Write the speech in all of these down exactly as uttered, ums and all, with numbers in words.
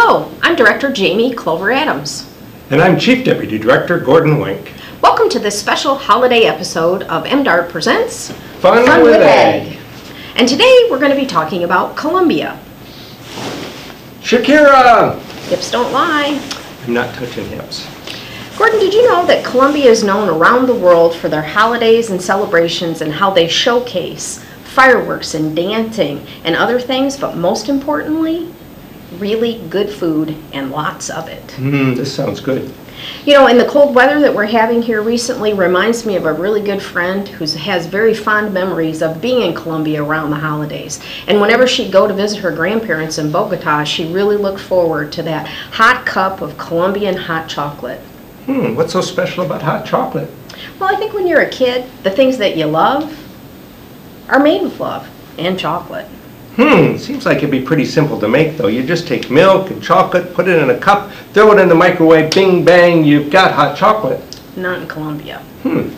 Hello, I'm Director Jamie Clover-Adams. And I'm Chief Deputy Director Gordon Wink. Welcome to this special holiday episode of M D A R D Presents Fun, Fun with Egg. Egg. And today we're going to be talking about Colombia. Shakira! Hips don't lie. I'm not touching hips. Gordon, did you know that Colombia is known around the world for their holidays and celebrations and how they showcase fireworks and dancing and other things, but most importantly, really good food and lots of it. Mm, this sounds good. You know, and the cold weather that we're having here recently reminds me of a really good friend who has very fond memories of being in Colombia around the holidays. And whenever she'd go to visit her grandparents in Bogota, she really looked forward to that hot cup of Colombian hot chocolate. Hmm, what's so special about hot chocolate? Well, I think when you're a kid, the things that you love are made with love and chocolate. Hmm, seems like it'd be pretty simple to make, though. You just take milk and chocolate, put it in a cup, throw it in the microwave, bing, bang, you've got hot chocolate. Not in Colombia. Hmm.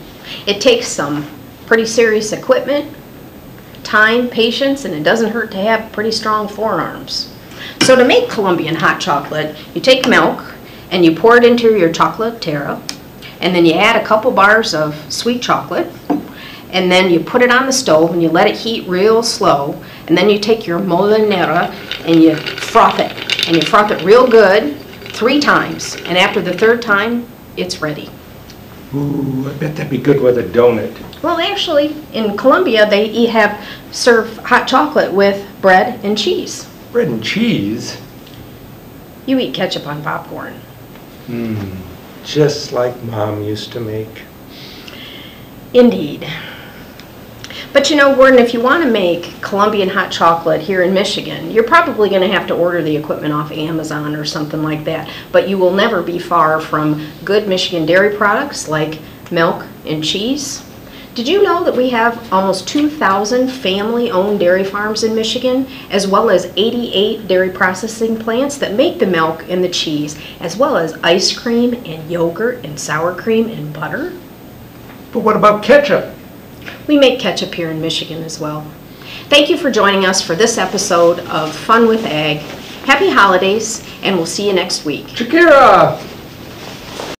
It takes some pretty serious equipment, time, patience, and it doesn't hurt to have pretty strong forearms. So to make Colombian hot chocolate, you take milk and you pour it into your chocolatera, and then you add a couple bars of sweet chocolate, and then you put it on the stove and you let it heat real slow, and then you take your molinera and you froth it, and you froth it real good three times, and after the third time it's ready. Ooh, I bet that'd be good with a donut. Well, actually, in Colombia they eat, have serve hot chocolate with bread and cheese. Bread and cheese? You eat ketchup on popcorn. Mmm, just like Mom used to make. Indeed. But you know, Gordon, if you want to make Colombian hot chocolate here in Michigan, you're probably going to have to order the equipment off Amazon or something like that. But you will never be far from good Michigan dairy products like milk and cheese. Did you know that we have almost two thousand family-owned dairy farms in Michigan, as well as eighty-eight dairy processing plants that make the milk and the cheese, as well as ice cream and yogurt and sour cream and butter? But what about ketchup? We make ketchup here in Michigan as well. Thank you for joining us for this episode of Fun with Egg. Happy holidays, and we'll see you next week. Shakira!